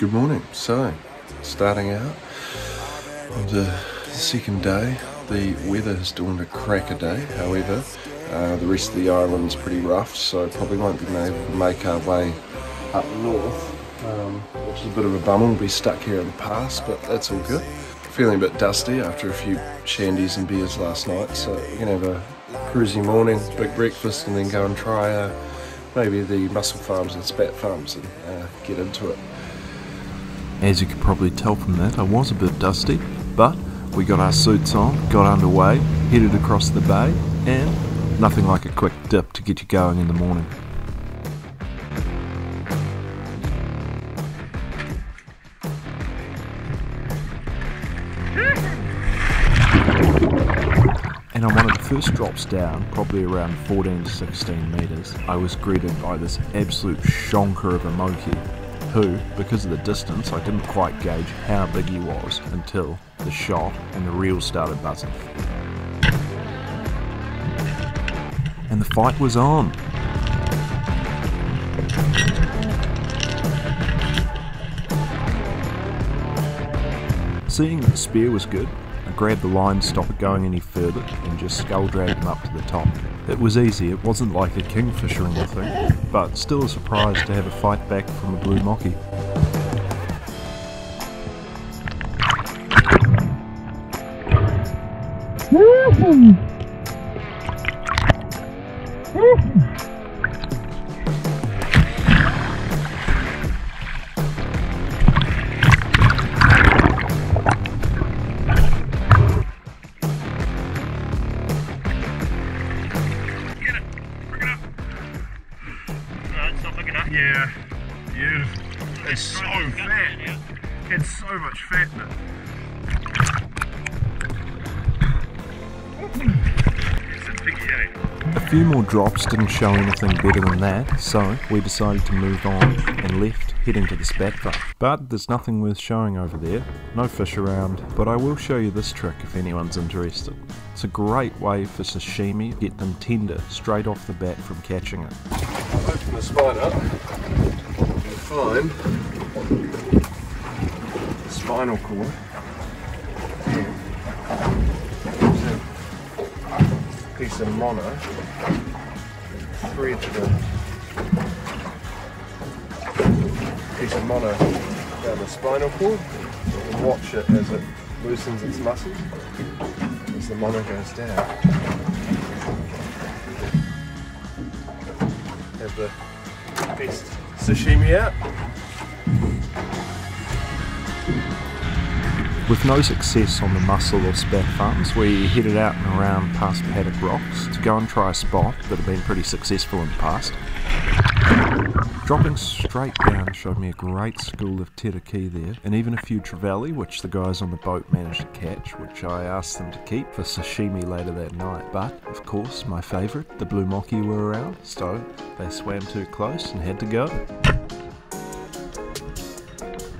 Good morning. So, starting out on the second day, the weather has dawned to crack a day. However, the rest of the island's pretty rough, so probably won't be able to make our way up north, which is a bit of a bummer. We'll be stuck here in the pass, but that's all good. Feeling a bit dusty after a few shandies and beers last night, so we're gonna have a cruisy morning, big breakfast, and then go and try maybe the mussel farms and spat farms and get into it. As you can probably tell from that, I was a bit dusty, but we got our suits on, got underway, headed across the bay, and nothing like a quick dip to get you going in the morning. And on one of the first drops down, probably around 14 to 16 metres, I was greeted by this absolute shonker of a Moki, who, because of the distance, I didn't quite gauge how big he was until the shot and the reel started buzzing. And the fight was on! Seeing that the spear was good, I grabbed the line to stop it going any further and just skull dragged him up to the top. It was easy, it wasn't like a kingfish or anything, but still a surprise to have a fight back from a blue moki. It's so fat, it's so much fat in it. A few more drops didn't show anything better than that, so we decided to move on and left, heading to the spat farm. But there's nothing worth showing over there, no fish around, but I will show you this trick if anyone's interested. It's a great way for sashimi, get them tender straight off the bat from catching it. I'll open this line up. Find the spinal cord. There's a piece of mono. Thread the piece of mono down the spinal cord. And watch it as it loosens its muscles as the mono goes down. Have the piece sashimi out. With no success on the mussel or spat farms, we headed out and around past Paddock Rocks to go and try a spot that had been pretty successful in the past. Dropping straight down showed me a great school of Tarakihi there, and even a few trevally, which the guys on the boat managed to catch, which I asked them to keep for sashimi later that night. But, of course, my favourite, the blue moki, were around, so they swam too close and had to go.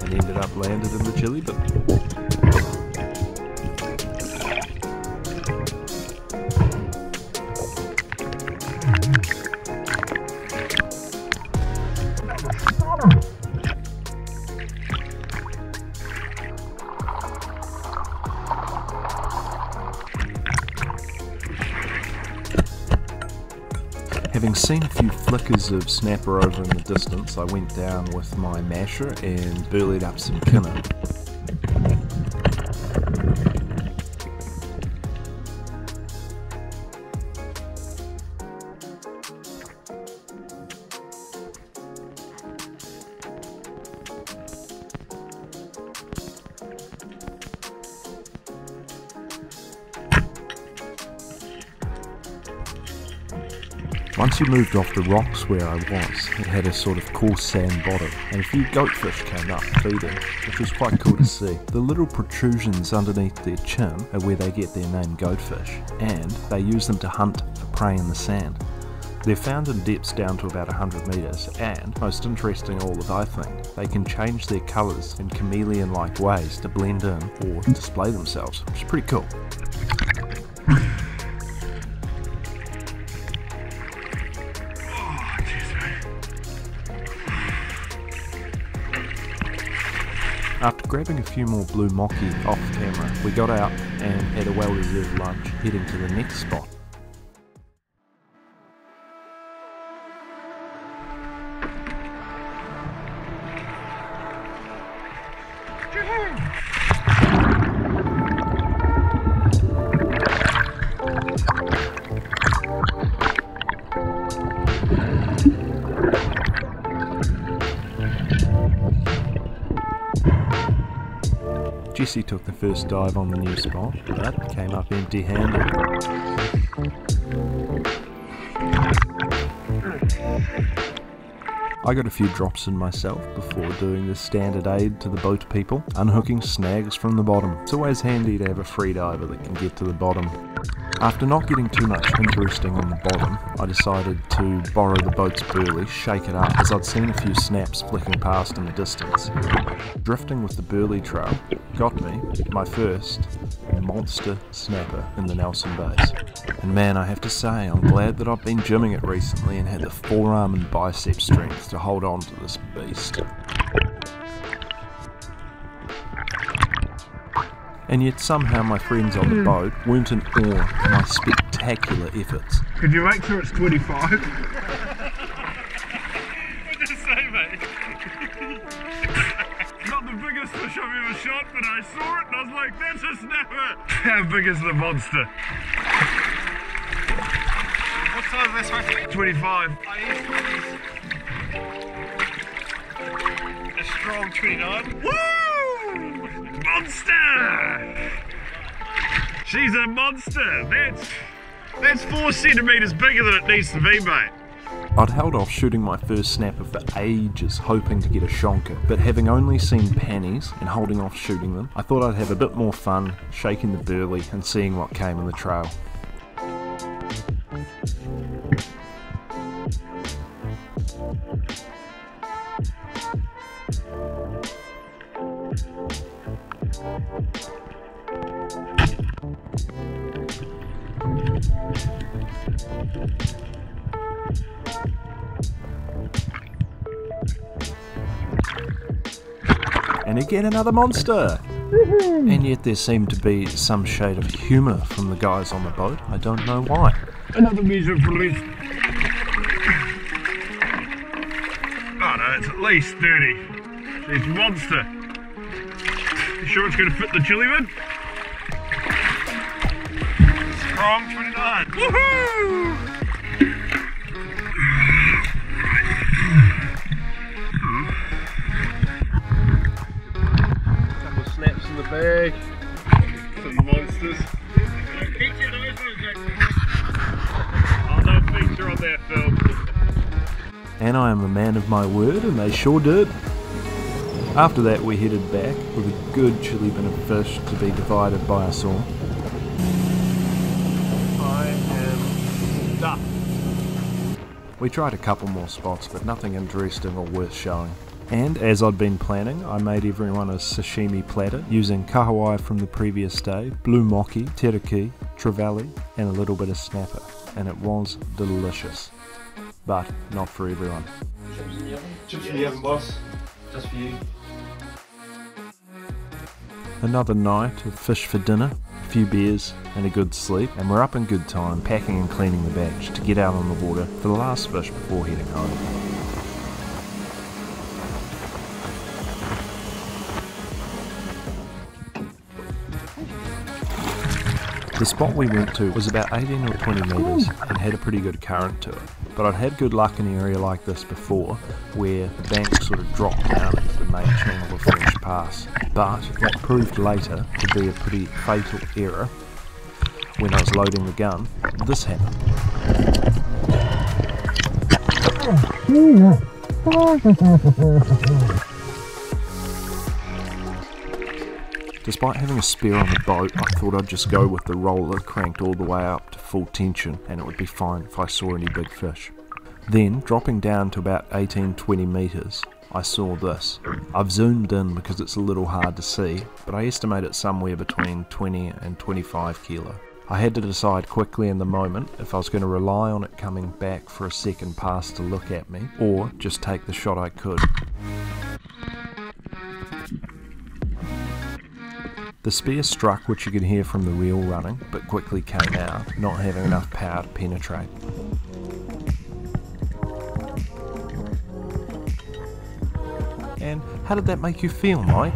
And ended up landed in the chilli bit. Having seen a few flickers of snapper over in the distance, I went down with my masher and burlied up some kinner. Once you moved off the rocks where I was, it had a sort of coarse sand bottom, and a few goatfish came up feeding, which was quite cool to see. The little protrusions underneath their chin are where they get their name goatfish, and they use them to hunt for prey in the sand. They're found in depths down to about 100 metres, and, most interesting of all that I think, they can change their colours in chameleon-like ways to blend in or display themselves, which is pretty cool. After grabbing a few more blue moki off camera, we got out and had a well-reserved lunch, heading to the next spot. Jesse took the first dive on the new spot, but came up empty-handed. I got a few drops in myself before doing the standard aid to the boat people, unhooking snags from the bottom. It's always handy to have a free diver that can get to the bottom. After not getting too much interesting on the bottom, I decided to borrow the boat's burley, shake it up, as I'd seen a few snaps flicking past in the distance. Drifting with the burley trail got me my first monster snapper in the Nelson Bays. And man, I have to say, I'm glad that I've been gymming it recently and had the forearm and bicep strength to hold on to this beast. And yet somehow my friends on the boat weren't in awe of my spectacular efforts. Could you make sure it's 25? What did you say, mate? Not the biggest fish I've ever shot, but I saw it and I was like, that's a snapper! How big is the monster? What size is this one? 25. A strong 29. Woo! Monster! She's a monster! That's 4 centimetres bigger than it needs to be, mate. I'd held off shooting my first snapper for ages, hoping to get a shonker, but having only seen pannies and holding off shooting them, I thought I'd have a bit more fun shaking the burley and seeing what came in the trail. And again, another monster! And yet there seemed to be some shade of humour from the guys on the boat. I don't know why. Another measure of relief. Oh no, it's at least 30. It's monster. You sure it's going to fit the chili bin? Strong 29. Woohoo! Big. Some monsters. Feature those ones. I'll no feature on that film. And I am a man of my word, and they sure did. After that, we headed back with a good chili bin of fish to be divided by us all. I am done. We tried a couple more spots, but nothing interesting or worth showing. And as I'd been planning, I made everyone a sashimi platter using kahawai from the previous day, blue moki, terakihi, trevally, and a little bit of snapper. And it was delicious. But not for everyone. Chips in the oven, boss. Just for you. Another night of fish for dinner, a few beers, and a good sleep. And we're up in good time, packing and cleaning the batch to get out on the water for the last fish before heading home. The spot we went to was about 18 or 20 metres and had a pretty good current to it, but I'd had good luck in an area like this before where the bank sort of dropped down into the main channel of French Pass, but that proved later to be a pretty fatal error. When I was loading the gun, this happened. Despite having a spare on the boat, I thought I'd just go with the roller cranked all the way up to full tension and it would be fine if I saw any big fish. Then, dropping down to about 18-20 metres, I saw this. I've zoomed in because it's a little hard to see, but I estimate it's somewhere between 20 and 25 kilo. I had to decide quickly in the moment if I was going to rely on it coming back for a second pass to look at me, or just take the shot I could. The spear struck, which you could hear from the wheel running, but quickly came out, not having enough power to penetrate. And how did that make you feel, mate?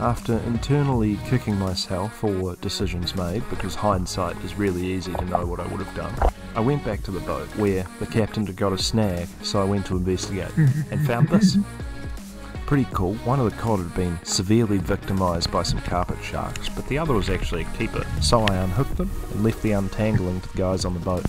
After internally kicking myself for decisions made, because hindsight is really easy to know what I would have done, I went back to the boat where the captain had got a snag, so I went to investigate and found this. Pretty cool. One of the cod had been severely victimised by some carpet sharks, but the other was actually a keeper, so I unhooked them and left the untangling to the guys on the boat.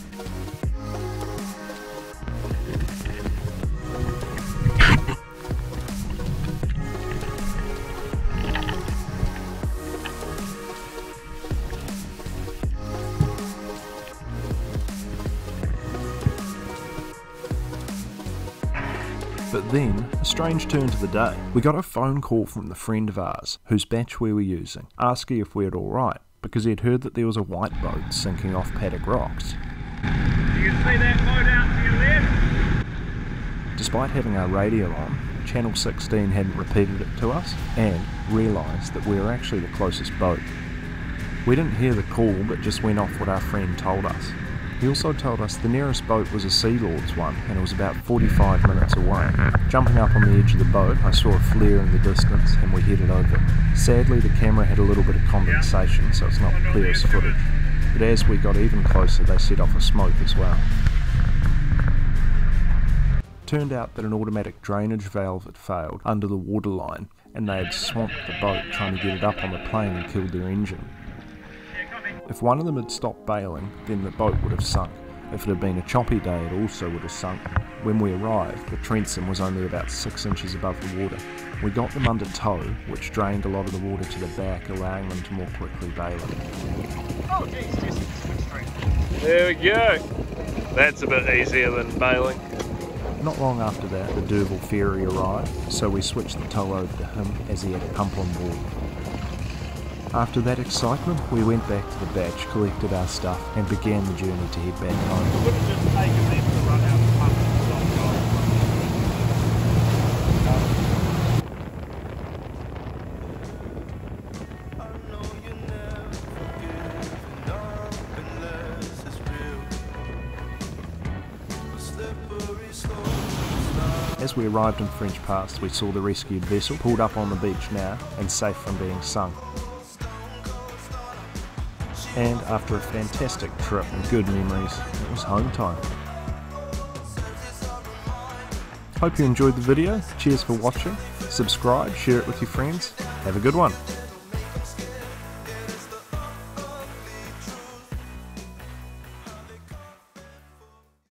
But then, a strange turn to the day. We got a phone call from a friend of ours, whose batch we were using, asking if we were alright, because he'd heard that there was a white boat sinking off Paddock Rocks. You can see that boat out to your left? Despite having our radio on, Channel 16 hadn't repeated it to us, and realised that we were actually the closest boat. We didn't hear the call, but just went off what our friend told us. He also told us the nearest boat was a Sea Lord's one, and it was about 45 minutes away. Jumping up on the edge of the boat, I saw a flare in the distance, and we headed over. Sadly, the camera had a little bit of condensation, so it's not the clearest footage. But as we got even closer, they set off a smoke as well. Turned out that an automatic drainage valve had failed under the waterline, and they had swamped the boat trying to get it up on the plane and killed their engine. If one of them had stopped bailing, then the boat would have sunk. If it had been a choppy day, it also would have sunk. When we arrived, the Trenton was only about 6 inches above the water. We got them under tow, which drained a lot of the water to the back, allowing them to more quickly bail it. Oh, geez. There we go. That's a bit easier than bailing. Not long after that, the D'Urville Ferry arrived, so we switched the tow over to him as he had a pump on board. After that excitement, we went back to the batch, collected our stuff, and began the journey to head back home. As we arrived in French Pass, we saw the rescued vessel pulled up on the beach now, and safe from being sunk. And after a fantastic trip and good memories, it was home time. Hope you enjoyed the video. Cheers for watching. Subscribe, share it with your friends. Have a good one.